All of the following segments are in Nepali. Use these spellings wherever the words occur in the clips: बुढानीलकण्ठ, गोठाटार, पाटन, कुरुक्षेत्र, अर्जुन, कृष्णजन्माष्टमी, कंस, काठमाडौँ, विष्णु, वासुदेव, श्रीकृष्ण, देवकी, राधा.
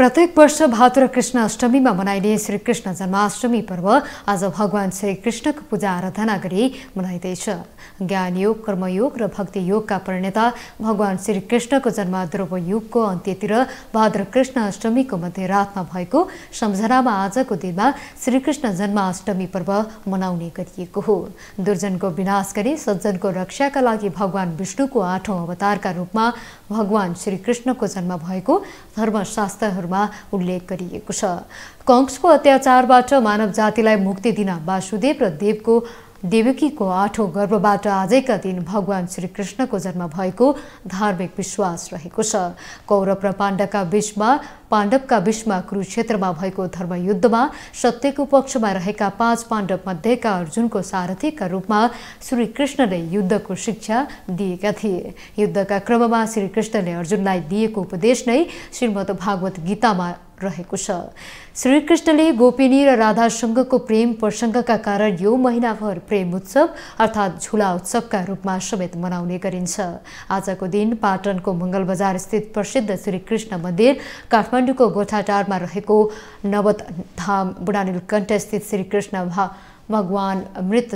प्रत्येक वर्ष भाद्र कृष्णाष्टमी में मनाइने श्रीकृष्ण जन्माष्टमी पर्व आज भगवान श्रीकृष्ण को पूजा आराधना गरी मनाइदैछ। ज्ञान योग, कर्मयोग र भक्ति योग का प्रणेता भगवान श्रीकृष्ण को जन्म ध्रुव युग को अन्त्यतिर भाद्र कृष्णाष्टमी को मध्यरात में भएको सम्झना में आज को दिन में श्रीकृष्ण जन्माष्टमी पर्व मनाउने गरिएको हो। दुर्जन को विनाश गरी सज्जन को रक्षा का लागि भगवान विष्णु को आठौं अवतार का रूप में भगवान श्रीकृष्ण को जन्म भएको धर्मशास्त्र उल्लेख गरिएको छ। कंसको अत्याचारबाट मानव जातिलाई मुक्ति दिन वासुदेव र देवकीको आठौं गर्भबाट आजका दिन भगवान श्रीकृष्णको जन्म भएको धार्मिक विश्वास रहेको छ। कौरव र पाण्डवका बीचमा कुरुक्षेत्रमा भएको धर्मयुद्धमा सत्यको पक्षमा रहेका पाँच पाण्डव मध्येका अर्जुनको सारथीका रूपमा श्रीकृष्णले युद्धको शिक्षा दिएका थिए। युद्धका क्रममा श्रीकृष्णले अर्जुनलाई दिएको उपदेश नै श्रीमद् भागवत गीतामा रहेको छ। श्रीकृष्णले गोपिनी र राधासँगको प्रेम प्रसङ्गका कारण यो महिनाभर प्रेम उत्सव अर्थात् झुला उत्सवका रूपमा समेत मनाउने गरिन्छ। आजको दिन पाटनको मंगल बजार स्थित प्रसिद्ध श्रीकृष्ण मन्दिर, काठमाडौँको गोठाटारमा रहेको नवतधाम, बुढानीलकण्ठ स्थित श्रीकृष्ण भगवान मृत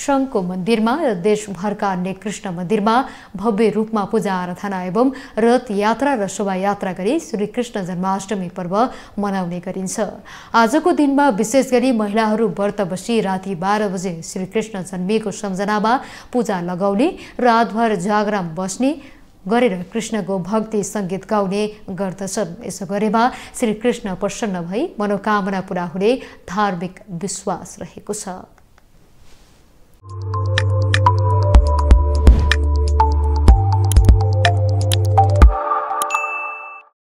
शङ्को मन्दिरमा र देशभरका अन्य कृष्ण मन्दिरमा भव्य रूपमा पूजा आराधना एवं रथ यात्रा र शोभायात्रा गरी श्रीकृष्ण जन्माष्टमी पर्व मनाउने गरिन्छ। आजको दिनमा विशेष गरी महिलाहरू व्रत बसी राति 12 बजे श्रीकृष्ण जन्मिएको सम्झनामा पूजा लगाउने, रातभर जागरण बस्ने गरेर कृष्णको भक्ति संगीत गाउने गर्दछन्। यसो गरेमा श्रीकृष्ण प्रसन्न भई मनोकामना पूरा हुने धार्मिक विश्वास रहेको छ।